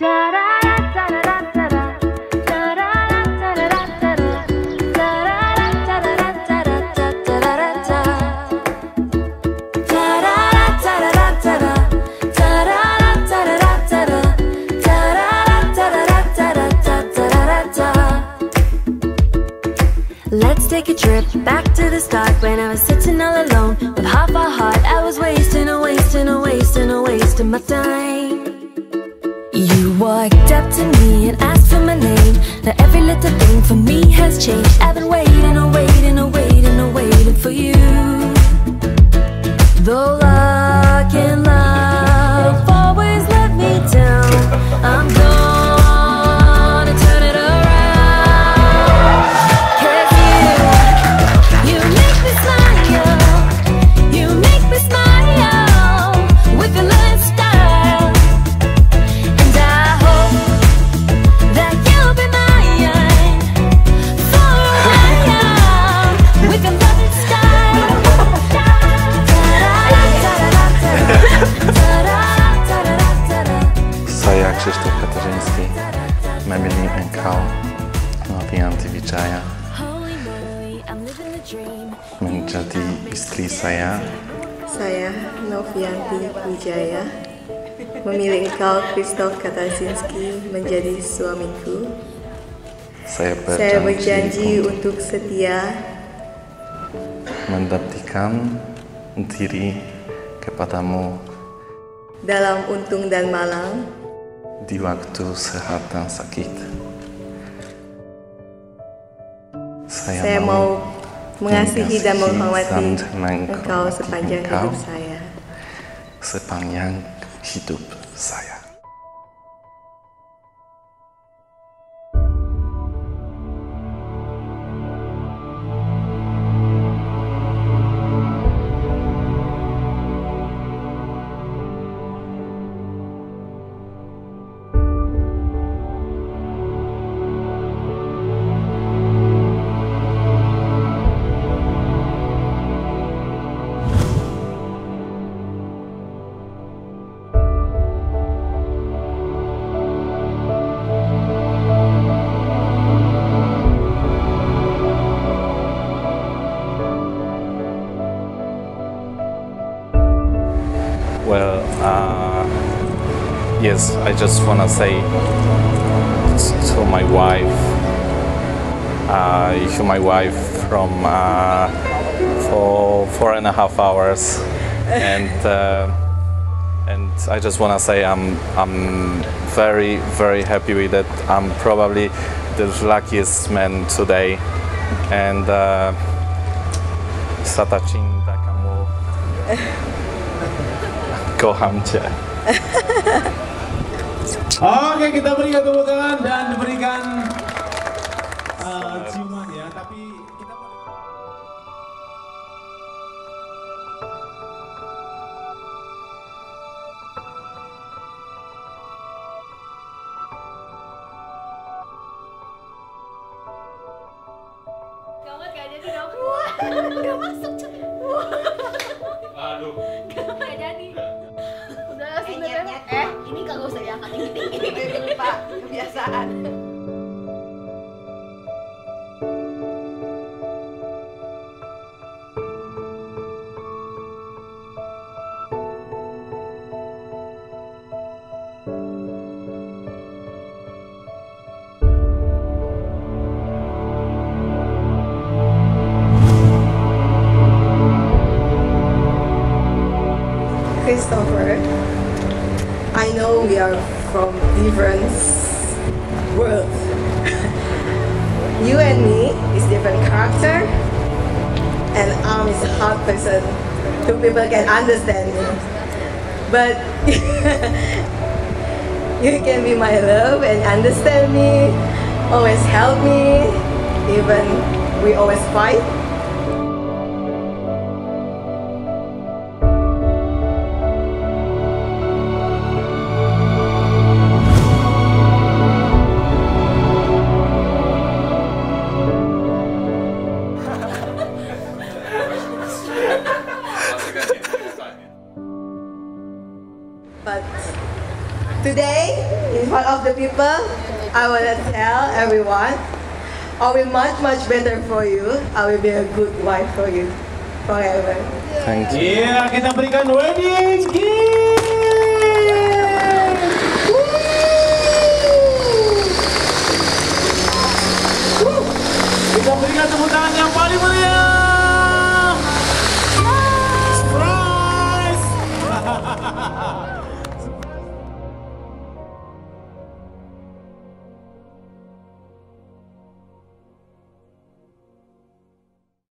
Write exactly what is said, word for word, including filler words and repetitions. Let's take a trip back to the start when I was sitting all alone with half a heart. I was wasting a wasting a wasting a wasting my time. You walked up to me and asked for my name. Now every little thing for me has changed. I've been waiting and waiting and waiting and waiting for you. Though luck and love always let me down, I'm gone. Saya Krzysztof Katarzyński, Memili and Cow, Novianti Wijaya. Menjadi istri saya. Saya Novianti Wijaya, memilih engkau Krzysztof Katarzyński menjadi suamiku. Saya berjanji, saya berjanji untuk, untuk setia mendapatkan diri kepadamu dalam untung dan malang, di waktu sehat dan sakit. Saya, saya mau mengasihi dan menghormati engkau sepanjang hidup saya. Sepanjang hidup saya. Well, uh, yes, I just want to say to my wife, uh, to my wife from uh, for four and a half hours, and uh, and I just want to say I'm I'm very very happy with it. I'm probably the luckiest man today, and satachin takamu. Oke, kita berikan tepuk tangan dan diberikan uh, ciuman ya, tapi kita gawat gak jadi dong. Gak masuk. Aduh, gak jadi. Eh, ini kagak usah diangkat tinggi-tinggi, lupa kebiasaan. Krzysztofer, I know we are from different worlds. You and me is different character, and I'm is a hard person. Two people can understand me, but you can be my love and understand me, always help me, even we always fight. But Today, in front of the people, I want to tell everyone, I will be much, much better for you. I will be a good wife for you, forever. Thank you. Yeah, kita berikan wedding gift.